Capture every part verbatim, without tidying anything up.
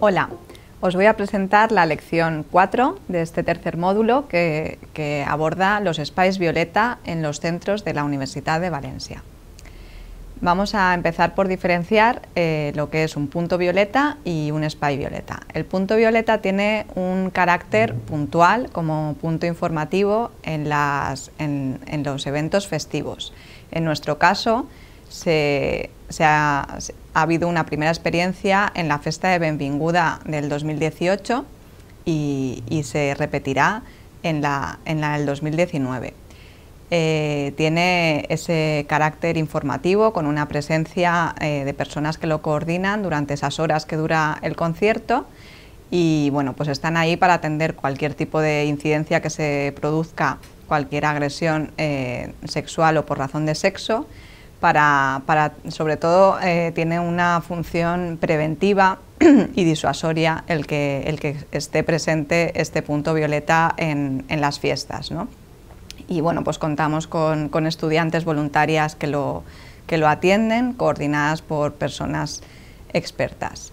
Hola, os voy a presentar la lección cuatro de este tercer módulo que, que aborda los espais violeta en los centros de la Universitat de València. Vamos a empezar por diferenciar eh, lo que es un punto violeta y un espai violeta. El punto violeta tiene un carácter puntual como punto informativo en, las, en, en los eventos festivos. En nuestro caso, se, se ha, se, ha habido una primera experiencia en la Festa de Benvinguda del dos mil dieciocho y, y se repetirá en la, en la del dos mil diecinueve. Eh, tiene ese carácter informativo con una presencia eh, de personas que lo coordinan durante esas horas que dura el concierto y bueno, pues están ahí para atender cualquier tipo de incidencia que se produzca, cualquier agresión eh, sexual o por razón de sexo, para, para sobre todo eh, tiene una función preventiva y disuasoria el que, el que esté presente este punto violeta en, en las fiestas, ¿no? Y bueno, pues contamos con, con estudiantes voluntarias que lo, que lo atienden, coordinadas por personas expertas.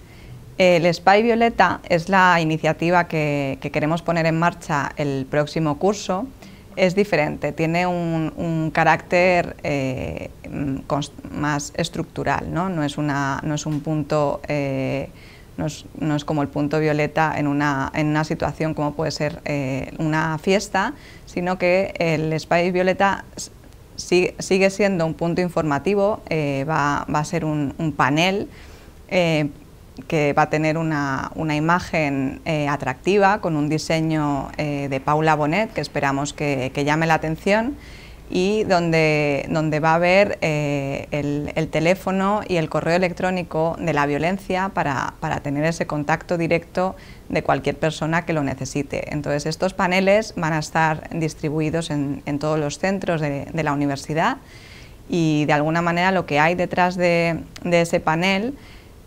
El Espai Violeta es la iniciativa que, que queremos poner en marcha el próximo curso. Es diferente, tiene un, un carácter eh, más estructural, ¿no? No es una, no es un punto, eh, no, es, no es como el punto violeta en una, en una situación como puede ser eh, una fiesta, sino que el Espai Violeta sigue siendo un punto informativo, eh, va, va a ser un, un panel eh, que va a tener una, una imagen eh, atractiva con un diseño eh, de Paula Bonet que esperamos que, que llame la atención y donde, donde va a haber eh, el, el teléfono y el correo electrónico de la violencia para, para tener ese contacto directo de cualquier persona que lo necesite. Entonces estos paneles van a estar distribuidos en, en todos los centros de, de la universidad y de alguna manera lo que hay detrás de, de ese panel,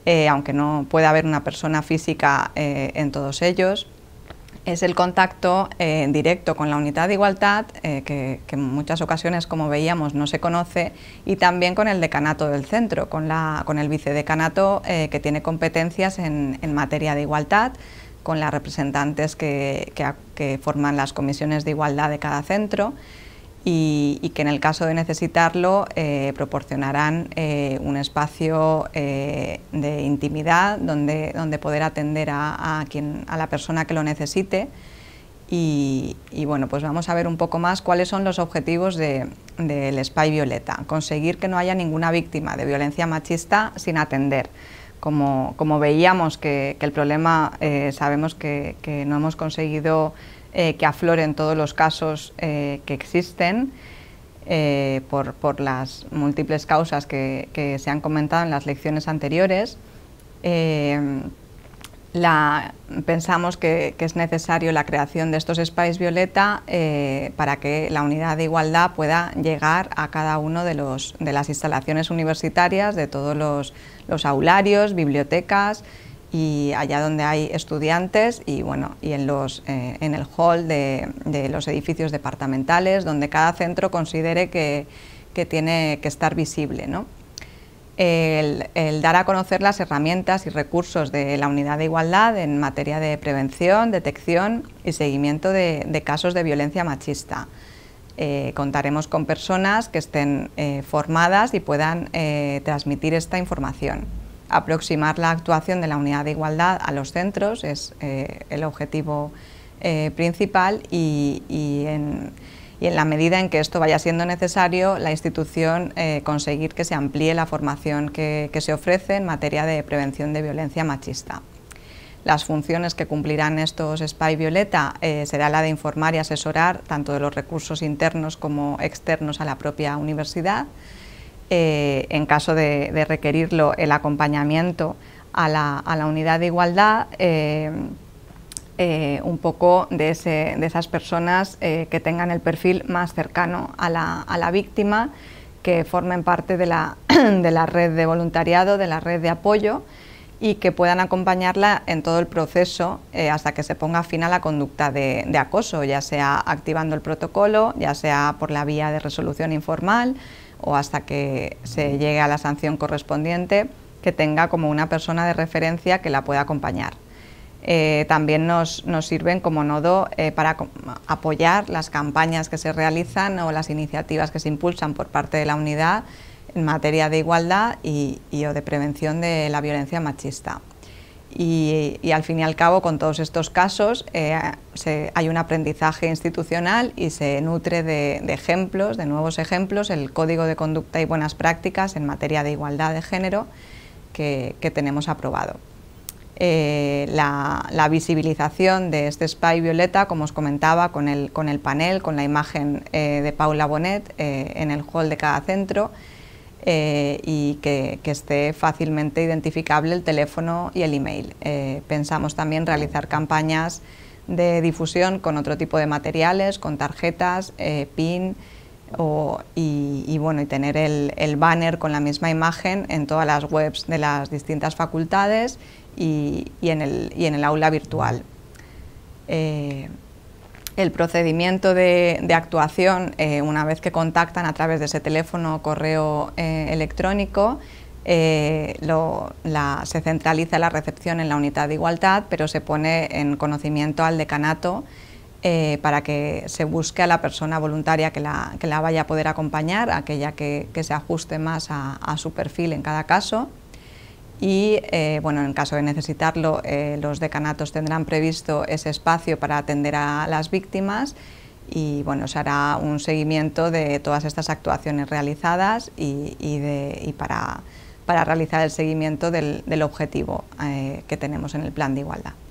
eh, aunque no pueda haber una persona física eh, en todos ellos, es el contacto eh, directo con la unidad de igualdad, eh, que, que en muchas ocasiones, como veíamos, no se conoce, y también con el decanato del centro, con, la, con el vicedecanato eh, que tiene competencias en, en materia de igualdad, con las representantes que, que, que forman las comisiones de igualdad de cada centro y, y que en el caso de necesitarlo eh, proporcionarán eh, un espacio eh, de intimidad donde, donde poder atender a, a, quien, a la persona que lo necesite y, y bueno, pues vamos a ver un poco más cuáles son los objetivos del de, de Espai Violeta. Conseguir que no haya ninguna víctima de violencia machista sin atender. Como, como veíamos que, que el problema eh, sabemos que, que no hemos conseguido eh, que afloren todos los casos eh, que existen eh, por, por las múltiples causas que, que se han comentado en las lecciones anteriores, eh, la, pensamos que, que es necesario la creación de estos espais violeta eh, para que la unidad de igualdad pueda llegar a cada uno de, los, de las instalaciones universitarias, de todos los los aularios, bibliotecas y allá donde hay estudiantes y bueno, y en, los, eh, en el hall de, de los edificios departamentales donde cada centro considere que, que tiene que estar visible, ¿no? El, el dar a conocer las herramientas y recursos de la unidad de igualdad en materia de prevención, detección y seguimiento de, de casos de violencia machista. Eh, contaremos con personas que estén eh, formadas y puedan eh, transmitir esta información. Aproximar la actuación de la unidad de igualdad a los centros es eh, el objetivo eh, principal y, y, en, y en la medida en que esto vaya siendo necesario, la institución eh, conseguir que se amplíe la formación que, que se ofrece en materia de prevención de violencia machista. Las funciones que cumplirán estos Espai Violeta eh, será la de informar y asesorar tanto de los recursos internos como externos a la propia universidad, eh, en caso de, de requerirlo el acompañamiento a la, a la unidad de igualdad, eh, eh, un poco de, ese, de esas personas eh, que tengan el perfil más cercano a la, a la víctima, que formen parte de la, de la red de voluntariado, de la red de apoyo, y que puedan acompañarla en todo el proceso eh, hasta que se ponga fin a la conducta de, de acoso, ya sea activando el protocolo, ya sea por la vía de resolución informal o hasta que se llegue a la sanción correspondiente, que tenga como una persona de referencia que la pueda acompañar. eh, también nos, nos sirven como nodo eh, para apoyar las campañas que se realizan o las iniciativas que se impulsan por parte de la unidad en materia de igualdad y, y o de prevención de la violencia machista. Y, y al fin y al cabo, con todos estos casos, eh, se, hay un aprendizaje institucional y se nutre de, de ejemplos, de nuevos ejemplos, el Código de Conducta y Buenas Prácticas en materia de igualdad de género que, que tenemos aprobado. Eh, la, la visibilización de este Espai Violeta, como os comentaba, con el, con el panel, con la imagen eh, de Paula Bonet eh, en el hall de cada centro, Eh, y que, que esté fácilmente identificable el teléfono y el email. Eh, pensamos también realizar campañas de difusión con otro tipo de materiales, con tarjetas, eh, PIN o, y, y, bueno, y tener el, el banner con la misma imagen en todas las webs de las distintas facultades y, y, en, el, y en el aula virtual. Eh, El procedimiento de, de actuación, eh, una vez que contactan a través de ese teléfono o correo eh, electrónico, eh, lo, la, se centraliza la recepción en la unidad de igualdad, pero se pone en conocimiento al decanato eh, para que se busque a la persona voluntaria que la, que la vaya a poder acompañar, aquella que, que se ajuste más a, a su perfil en cada caso. Y eh, bueno, en caso de necesitarlo, eh, los decanatos tendrán previsto ese espacio para atender a las víctimas y bueno, se hará un seguimiento de todas estas actuaciones realizadas y, y, de, y para, para realizar el seguimiento del, del objetivo eh, que tenemos en el plan de igualdad.